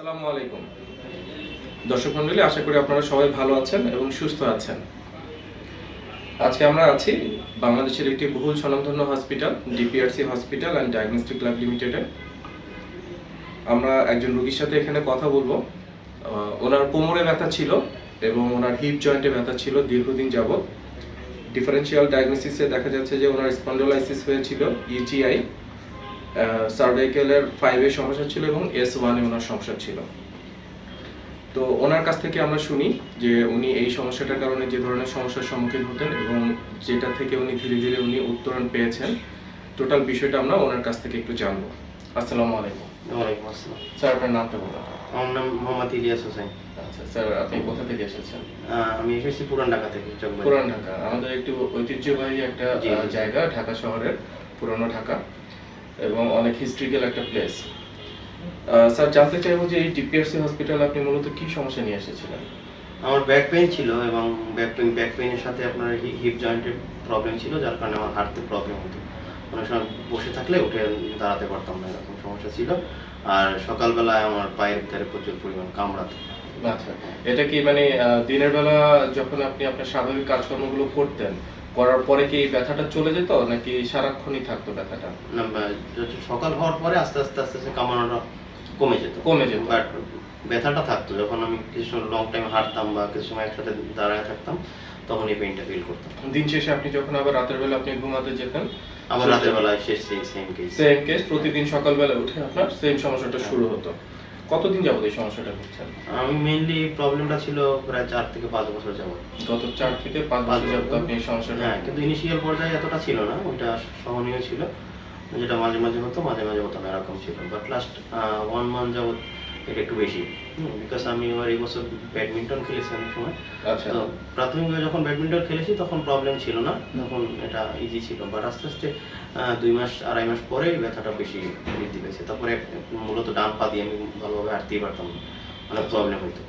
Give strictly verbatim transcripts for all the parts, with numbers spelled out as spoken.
আসসালামু আলাইকুম দর্শক মণ্ডলী, আশা করি আপনারা সবাই ভালো আছেন এবং সুস্থ আছেন। আজকে আমরা আছি বাংলাদেশের একটি বহুল স্বনামধন্য hospital DPRC hospital and diagnostic lab লিমিটেডে। আমরা একজন রোগীর সাথে এখানে কথা বলবো। ওনার কোমরে ব্যথা ছিল এবং ওনার হিপ জয়েন্টে ব্যথা ছিল দীর্ঘদিন যাবৎ। ডিফারেন্সিয়াল ডায়াগনোসিসে দেখা যাচ্ছে যে ওনার স্পন্ডোলাইসিস হয়েছিল, ইজিআই, সার্ভাইকেলের ফাইভ এ সমস্যা ছিল এবং এস ওয়ানে ওনার সমস্যা ছিল। তো ওনার কাছ থেকে আমরা শুনি যে উনি এই সমস্যাটার কারণে যে ধরনের সমস্যার সম্মুখীন হতেন এবং যেটা থেকে উনি ধীরে ধীরে উনি উত্তরণ পেয়েছেন, টোটাল বিষয়টা আমরা ওনার কাছ থেকে একটু জানবো। আসসালামু আলাইকুম। ওয়ালাইকুম আসসালাম। স্যার, আপনার নামটা বলুন। আমার নাম মোহাম্মদ ইলিয়াস হোসেন। আচ্ছা স্যার, আপনি কোথা থেকে এসেছেন? আমি এসেছি পুরান ঢাকা থেকে। পুরান ঢাকা আমাদের একটু ঐতিহ্যবাহী একটা জায়গা, ঢাকা শহরের, পুরানো ঢাকা, এবং অনেক হিস্ট্রিক্যাল একটা প্লেস। স্যার, জানতে চাইবো যে এই ডিপিআরসি হসপিটাল আপনি মূলত কি সমস্যা নিয়ে এসেছিলেন? আমার ব্যাক পেইন ছিল এবং ব্যাক পেইন ব্যাক পেইনের সাথে আপনার হিপ জয়েন্টের প্রবলেম ছিল, যার কারণে আমার হাঁটতে প্রবলেম হতো। অনেক সময় বসে থাকলে উঠে দাঁড়াতে পারতাম না, এরকম সমস্যা ছিল। আর সকালবেলায় আমার পায়ের ভিতরে প্রচুর পরিমাণ কামড়াতো। আচ্ছা, এটা কি মানে দিনের বেলা যখন আপনি আপনার স্বাভাবিক কাজকর্মগুলো করতেন, করার পরে কি ব্যথাটা চলে যেত নাকি সারাক্ষণই থাকতো ব্যথাটা? না, সকাল হওয়ার পরে আস্তে আস্তে আস্তে আস্তে কামড়ানোটা কমে যেত কমে যেত বাট ব্যথাটা থাকতো। যখন আমি কিছু সময় লং টাইম হাঁটতাম বা কিছু সময় একসাথে দাঁড়ায় থাকতাম, তখন এই পেইনটা ফিল করতাম। দিন শেষে আপনি যখন আবার রাতের বেলা আপনি ঘুমাতে যেতেন, আবার রাতের বেলা শেষ সেম কেস সেম কেস প্রতিদিন সকালবেলা উঠে আপনার সেম সমস্যাটা শুরু হতো। কতদিন যাবত এই সমস্যাটা হচ্ছে? আমি মেইনলি প্রবলেমটা ছিল প্রায় চার থেকে পাঁচ বছর যাবত। গত চার থেকে পাঁচ বছর যাবত আপনি এই সমস্যাটা? হ্যাঁ, কিন্তু ইনিশিয়াল পর্যায়ে এতটা ছিল না, ওটা সহনীয় ছিল। যেটা মাঝে মাঝে হতো মাঝে মাঝে হতো না, এরকম ছিল। বাট লাস্ট ওয়ান মান্থ যাবত এটা একটু বেশি, বিকজ আমি আমার এই বছর ব্যাডমিন্টন খেলেছি অনেক সময়। আচ্ছা, তো প্রাথমিকভাবে যখন ব্যাডমিন্টন খেলেছি তখন প্রবলেম ছিল না, তখন এটা ইজি ছিল। বাট আস্তে আস্তে দুই মাস আড়াই মাস পরে ব্যথাটা বেশি বৃদ্ধি পেয়েছে। তারপরে মূলত ডান পা দিয়ে আমি ভালোভাবে হাঁটতেই পারতাম, অনেক প্রবলেম হতো।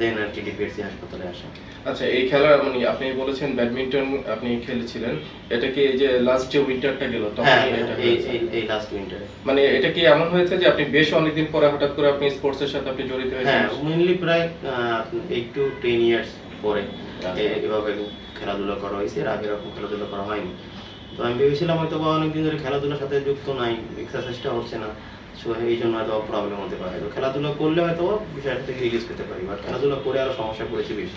দেন আর কি ডিপিআরসি হাসপাতালে আসা। আচ্ছা, এই খেলা মানে আপনি বলেছেন ব্যাডমিন্টন আপনি খেলেছিলেন, এটা কি এই যে লাস্ট যে উইন্টারটা গেল তখন? এই এই লাস্ট উইন্টারে মানে এটা কি এমন হয়েছে যে আপনি বেশ অনেকদিন পরে হঠাৎ করে আপনি স্পোর্টসের সাথে আপনি জড়িত হয়েছেন? হ্যাঁ, মেইনলি প্রায় এইট টু টেন ইয়ার্স পরে এভাবে খেলাধুলা করা হয়েছে। এর আগে এরকম খেলাধুলা করা হয়নি। তো আমি ভেবেছিলাম হয়তো বা অনেকদিন ধরে খেলাধুলার সাথে যুক্ত নাই, এক্সারসাইজটা হচ্ছে না, এই জন্য হয়তো প্রবলেম হতে পারে। তো খেলাধুলা করলে হয়তো বিষয়টা থেকে রিলিজ করতে পারি, বাট খেলাধুলা করে আরো সমস্যা পড়েছে বেশি।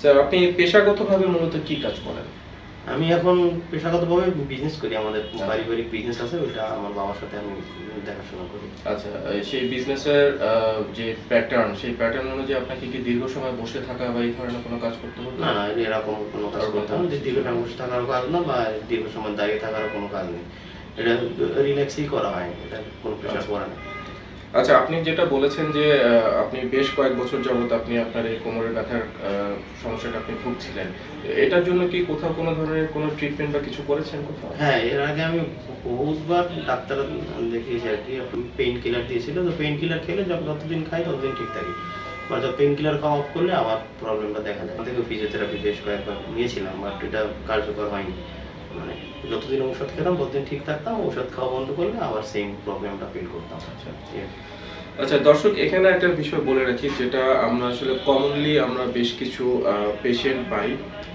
স্যার, আপনি পেশাগতভাবে মূলত কি কাজ করেন? আমি এখন পেশাগতভাবে বিজনেস করি। আমাদের পারিবারিক বিজনেস আছে, ওটা আমার বাবার সাথে আমি দেখাশোনা করি। আচ্ছা, সেই বিজনেসের যে প্যাটার্ন, সেই প্যাটার্ন অনুযায়ী আপনাকে কি দীর্ঘ সময় বসে থাকা বা এই ধরনের কোনো কাজ করতে হতো? না, এরকম কোনো কাজ করতাম যে দীর্ঘ সময় বসে থাকারও কাজ না বা দীর্ঘ সময় দাঁড়িয়ে থাকারও কোনো কাজ নেই। এটা রিল্যাক্সই করা হয়, এটা কোনো প্রেশার পড়ে না। আচ্ছা, আপনি যেটা বলেছেন যে আপনি বেশ কয়েক বছর যাবত আপনি আপনার এই কোমরের ব্যথার সমস্যাটা আপনি ভুগছিলেন, এটার জন্য কি কোথাও কোনো ধরনের কোনো ট্রিটমেন্ট বা কিছু করেছেন কোথাও? হ্যাঁ, এর আগে আমি বহুবার ডাক্তার দেখিয়েছি আর কি। পেইন কিলার দিয়েছিল, তো পেইন কিলার খেলে যতদিন খাই ততদিন ঠিক থাকি, বা পেইন কিলার খাওয়া অফ করলে আবার প্রবলেমটা দেখা যায়। আমাদেরকে ফিজিওথেরাপি বেশ কয়েকবার নিয়েছিলাম, বাট এটা কার্যকর হয়নি। মানে যতদিন ঔষধ খেতাম ততদিন ঠিক থাকতাম, ঔষধ খাওয়া বন্ধ করলে আবার সেম প্রবলেমটা ফিল করতাম। আচ্ছা দর্শক, এখানে একটা বিষয় বলে রাখি, যেটা আমরা আসলে কমনলি আমরা বেশ কিছু পেশেন্ট পাই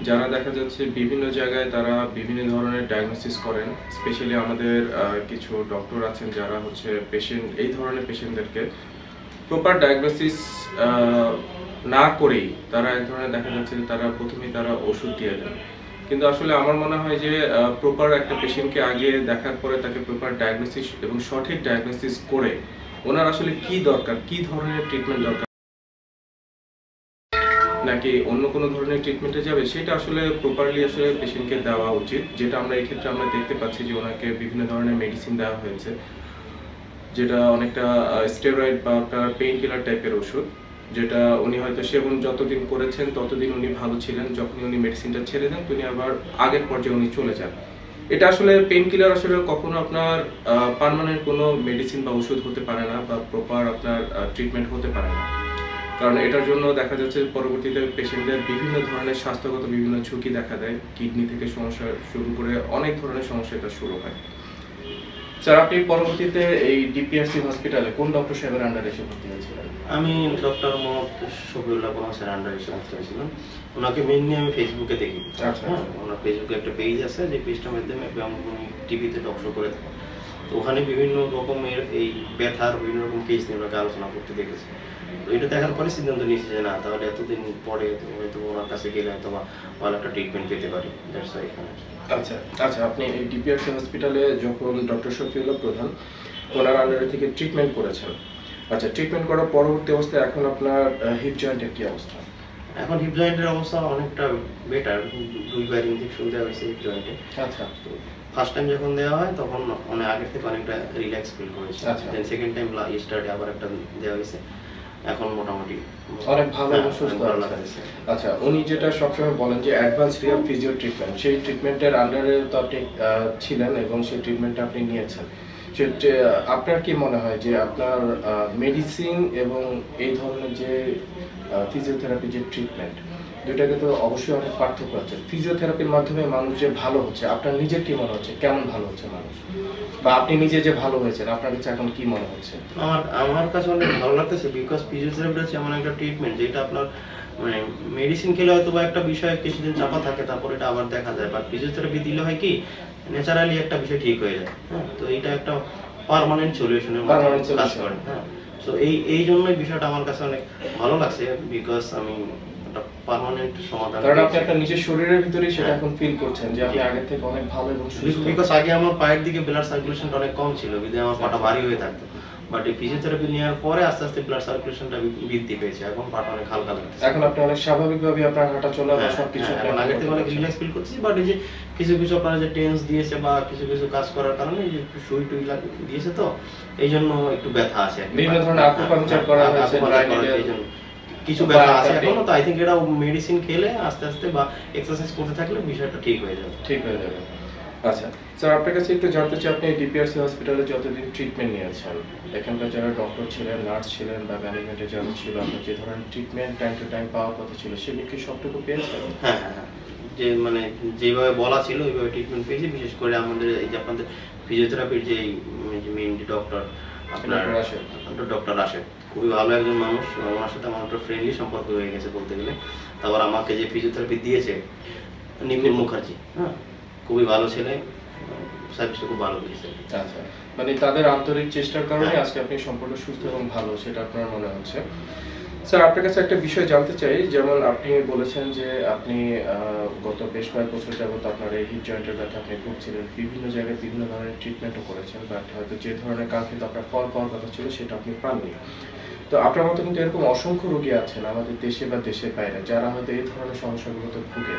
যারা দেখা যাচ্ছে বিভিন্ন জায়গায় তারা বিভিন্ন ধরনের ডায়াগনোসিস করেন। স্পেশালি আমাদের কিছু ডক্টর আছেন যারা হচ্ছে পেশেন্ট এই ধরনের পেশেন্টদেরকে প্রপার ডায়াগনোসিস না করেই তারা এক ধরনের দেখা যাচ্ছে যে তারা প্রথমেই তারা ওষুধ দিয়ে দেন। কিন্তু আসলে আমার মনে হয় যে প্রপার একটা পেশেন্টকে আগে দেখার পরে তাকে প্রপার ডায়াগনোসিস এবং সঠিক ডায়াগনোসিস করে ওনার আসলে কি দরকার, কি ধরনের ট্রিটমেন্ট দরকার নাকি অন্য কোনো ধরনের ট্রিটমেন্টে যাবে, সেটা আসলে প্রপারলি আসলে পেশেন্টকে দেওয়া উচিত। যেটা আমরা এই ক্ষেত্রে আমরা দেখতে পাচ্ছি যে ওনাকে বিভিন্ন ধরনের মেডিসিন দেওয়া হয়েছে, যেটা অনেকটা স্টেরয়েড বা আপনার পেইন কিলার টাইপের ওষুধ, যেটা উনি হয়তো সেবন যতদিন করেছেন ততদিন উনি ভালো ছিলেন। যখন উনি মেডিসিনটা ছেড়ে দেন উনি আবার আগের পর্যায়ে উনি চলে যান। এটা আসলে পেইন কিলার আসলে কখনো আপনার পার্মানেন্ট কোনো মেডিসিন বা ওষুধ হতে পারে না বা প্রপার আপনার ট্রিটমেন্ট হতে পারে না, কারণ এটার জন্য দেখা যাচ্ছে পরবর্তীতে পেশেন্টদের বিভিন্ন ধরনের স্বাস্থ্যগত বিভিন্ন ঝুঁকি দেখা দেয়। কিডনি থেকে সমস্যা শুরু করে অনেক ধরনের সমস্যা এটা শুরু হয়। স্যার আপনি পরবর্তীতে এই ডিপিআরসি হসপিটালে কোন ডক্টর সাহেবের আন্ডারে এসে ভর্তি হয়েছিলেন? আমি ডক্টর মোহাম্মদ শফিউল্লাহ খান স্যার আন্ডারে এসে ভর্তি হয়েছিলাম। ওনাকে মেইনলি আমি ফেসবুকে দেখি। আচ্ছা, ওনার ফেসবুকে একটা পেজ আছে যে পেজটার মাধ্যমে উনি টিভিতে ডক্টর করে থাকেন। তো ওখানে বিভিন্ন রকমের এই ব্যথার বিভিন্ন রকম কেস নিয়ে ওনাকে আলোচনা করতে দেখেছি। তো এটা দেখার পরে সিদ্ধান্ত নিয়েছি যে না, তাহলে এতদিন পরে হয়তো ওনার কাছে গেলে হয়তো বা ভালো একটা ট্রিটমেন্ট পেতে পারি। আচ্ছা আচ্ছা, আপনি এই ডিপিআরসি হসপিটালে যখন ডক্টর শফিউল্লাহ প্রধান ওনার আন্ডারে থেকে ট্রিটমেন্ট করেছেন, আচ্ছা ট্রিটমেন্ট করার পরবর্তী অবস্থায় এখন আপনার হিপ জয়েন্টের কি অবস্থা? এখন হিপ জয়েন্টের অবস্থা অনেকটা বেটার, দুইবার ইনজেকশন দেওয়া হয়েছে হিপ জয়েন্টে। আচ্ছা, তো ফার্স্ট টাইম যখন দেওয়া হয় তখন অনেক আগের থেকে অনেকটা রিল্যাক্স ফিল করেছে। দেন সেকেন্ড টাইম ইস্টারডে আবার একটা দেওয়া হয়েছে, এখন মোটামুটি অনেক ভালো সুস্থ লাগছে। আচ্ছা, উনি যেটা সবসময় বলেন যে অ্যাডভান্স রিহ্যাব ফিজিও ট্রিটমেন্ট, সেই ট্রিটমেন্টের আন্ডারে তো আপনি ছিলেন এবং সেই ট্রিটমেন্টটা আপনি নিয়েছেন। আপনার কি মনে হয় যে আপনার মেডিসিন এবং এই ধরনের যে ফিজিওথেরাপি যে ট্রিটমেন্ট দুইটাকে তো অবশ্যই অনেক পার্থক্য আছে। ফিজিওথেরাপির মাধ্যমে মানুষ যে ভালো হচ্ছে, আপনার নিজের কি মনে হচ্ছে কেমন ভালো হচ্ছে মানুষ, বা আপনি নিজে যে ভালো হয়েছেন আপনার কাছে এখন কি মনে হচ্ছে? আমার আমার কাছে অনেক ভালো লাগতেছে, বিকজ ফিজিওথেরাপি হচ্ছে এমন একটা ট্রিটমেন্ট যেটা আপনার মানে মেডিসিন খেলে হয়তো বা একটা বিষয় কিছুদিন চাপা থাকে, তারপর এটা আবার দেখা যায়, বা ফিজিওথেরাপি দিলে হয় কি ন্যাচারালি একটা বিষয় ঠিক হয়ে যায়। হ্যাঁ, তো এটা একটা পার্মানেন্ট সলিউশনের মধ্যে কাজ করে। হ্যাঁ, সো এই এই জন্যই বিষয়টা আমার কাছে অনেক ভালো লাগছে, বিকজ আমি পার্মানেন্ট সমাধান, কারণ আপনি আপনার নিজের শরীরের ভিতরেই সেটা এখন ফিল করছেন যে আপনি আগে থেকে অনেক ভালো এবং সুস্থ। বিকজ আগে আমার পায়ের দিকে ব্লাড সার্কুলেশনটা অনেক কম ছিল, বিধায় আমার পাটা ভারী হয়ে থাকতো, বাট এই ফিজিওথেরাপি নেওয়ার পরে আস্তে আস্তে ব্লাড সার্কুলেশনটা বৃদ্ধি পেয়েছে, এখন পাটা অনেক হালকা লাগছে। এখন আপনি অনেক স্বাভাবিকভাবে আপনার হাঁটা চলা সবকিছু আগে থেকে অনেক রিল্যাক্স ফিল করছি, বাট এই যে কিছু কিছু আপনারা যে টেন্স দিয়েছে বা কিছু কিছু কাজ করার কারণে একটু সুই টুই দিয়েছে, তো এই জন্য একটু ব্যথা আছে, বিভিন্ন ধরনের আকুপাংচার করা হয়েছে, এই জন্য কিছু ব্যাপার আছে এখনো। তো আই থিংক এটা মেডিসিন খেলে আস্তে আস্তে বা এক্সারসাইজ করতে থাকলে বিষয়টা ঠিক হয়ে যাবে ঠিক হয়ে যাবে। আচ্ছা স্যার, আপনার কাছে একটু জানতে চাই, আপনি ডিপিআরসি হসপিটালে যতদিন ট্রিটমেন্ট নিয়েছেন এখানকার যারা ডক্টর ছিলেন, নার্স ছিলেন বা ম্যানেজমেন্টে যারা ছিল, আপনার যে ধরনের ট্রিটমেন্ট টাইম টু টাইম পাওয়ার কথা ছিল সেগুলো কি সবটুকু পেয়েছেন? হ্যাঁ হ্যাঁ, যে মানে যেভাবে বলা ছিল ওইভাবে ট্রিটমেন্ট পেয়েছি। বিশেষ করে আমাদের এই যে আপনাদের ফিজিওথেরাপির যে মেইন ডক্টর আপনার ডক্টর রাশি, খুবই ভালো একজন মানুষ, ওনার সাথে আমার একটা ফ্রেন্ডলি সম্পর্ক হয়ে গেছে বলতে গেলে। তারপর আমাকে যে ফিজিওথেরাপি দিয়েছে নিপুণ মুখার্জি, হ্যাঁ খুবই ভালো ছেলে, সার্ভিসটা খুব ভালো দিয়েছে। আচ্ছা, মানে তাদের আন্তরিক চেষ্টার কারণে আজকে আপনি সম্পূর্ণ সুস্থ এবং ভালো, সেটা আপনার মনে হচ্ছে। স্যার আপনার কাছে একটা বিষয় জানতে চাই, যেমন আপনি বলেছেন যে আপনি গত বেশ কয়েক বছর যাবত আপনার এই হিপ জয়েন্টের ব্যথা আপনি ভুগছিলেন, বিভিন্ন জায়গায় বিভিন্ন ধরনের ট্রিটমেন্টও করেছেন, বাট হয়তো যে ধরনের কাঙ্ক্ষিত আপনার ফল পাওয়ার কথা ছিল সেটা আপনি পাননি। তো আপনার মতো কিন্তু এরকম অসংখ্য রোগী আছেন আমাদের দেশে বা দেশের বাইরে যারা হয়তো এই ধরনের সমস্যাগুলোতে ভুগে,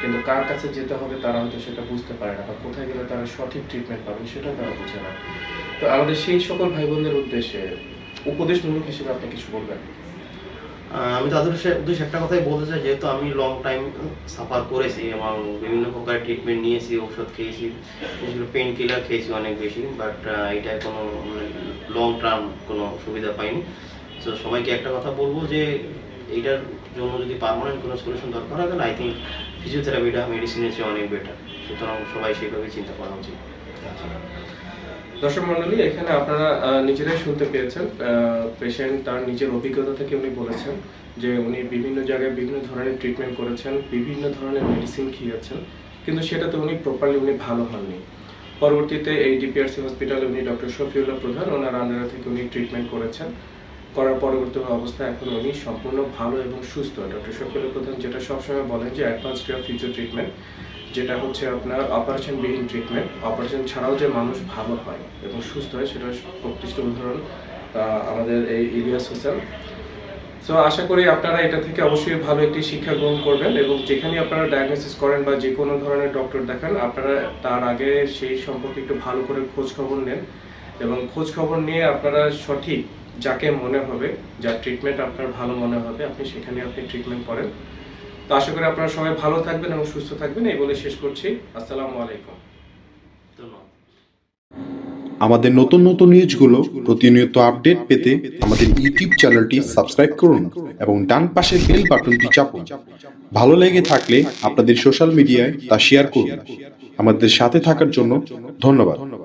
কিন্তু কার কাছে যেতে হবে তারা হয়তো সেটা বুঝতে পারে না, বা কোথায় গেলে তারা সঠিক ট্রিটমেন্ট পাবেন সেটা তারা বুঝে না। তো আমাদের সেই সকল ভাই বোনদের উদ্দেশ্যে উপদেশমূলক হিসেবে আপনি কিছু বলবেন? আমি তাদের উদ্দেশ্যে একটা কথাই বলতে চাই, যেহেতু আমি লং টাইম সাফার করেছি এবং বিভিন্ন প্রকার ট্রিটমেন্ট নিয়েছি, ঔষধ খেয়েছি, পেন কিলার খেয়েছি অনেক বেশি, বাট এটা কোনো লং টার্ম কোনো সুবিধা পাইনি। তো সবাইকে একটা কথা বলবো যে এইটার জন্য যদি পার্মানেন্ট কোনো সলিউশন দরকার হয় তাহলে আই থিঙ্ক ফিজিওথেরাপিটা মেডিসিনের চেয়ে অনেক বেটার, সুতরাং সবাই সেইভাবে চিন্তা করা উচিত। দর্শক মন্ডলী, এখানে আপনারা নিজেরাই শুনতে পেয়েছেন পেশেন্ট তার নিজের অভিজ্ঞতা থেকে উনি বলেছেন যে উনি বিভিন্ন জায়গায় বিভিন্ন ধরনের ট্রিটমেন্ট করেছেন, বিভিন্ন ধরনের মেডিসিন খেয়েছেন, কিন্তু সেটাতে উনি প্রপারলি উনি ভালো হননি। পরবর্তীতে এই ডিপিআরসি হসপিটালে উনি ডক্টর শফিউল্লাহ প্রধান ওনার আন্ডারে থেকে উনি ট্রিটমেন্ট করেছেন, করার পরবর্তী অবস্থা এখন উনি সম্পূর্ণ ভালো এবং সুস্থ। ডক্টর শফিউল্লাহ প্রধান যেটা সবসময় বলেন যে অ্যাডভান্স ফিজিও ট্রিটমেন্ট, যেটা হচ্ছে আপনার অপারেশনবিহীন ট্রিটমেন্ট, অপারেশন ছাড়াও যে মানুষ ভালো হয় এবং সুস্থ হয় সেটা প্রকৃষ্ট উদাহরণ আমাদের এই ইলিয়াস হোসেন। সো আশা করি আপনারা এটা থেকে অবশ্যই ভালো একটি শিক্ষা গ্রহণ করবেন, এবং যেখানে আপনারা ডায়াগনোসিস করেন বা যে কোনো ধরনের ডক্টর দেখান আপনারা তার আগে সেই সম্পর্কে একটু ভালো করে খোঁজ খবর নেন, এবং খোঁজ খবর নিয়ে আপনারা সঠিক যাকে মনে হবে, যার ট্রিটমেন্ট আপনার ভালো মনে হবে আপনি সেখানে আপনি ট্রিটমেন্ট করেন। তো আশা করি আপনারা সবাই ভালো থাকবেন এবং সুস্থ থাকবেন, এই বলে শেষ করছি। আসসালামু আলাইকুম। আমাদের নতুন নতুন নিউজগুলো প্রতিনিয়ত আপডেট পেতে আমাদের ইউটিউব চ্যানেলটি সাবস্ক্রাইব করুন এবং ডান পাশের বেল বাটনটি চাপুন। ভালো লেগে থাকলে আপনাদের সোশ্যাল মিডিয়ায় তা শেয়ার করুন। আমাদের সাথে থাকার জন্য ধন্যবাদ।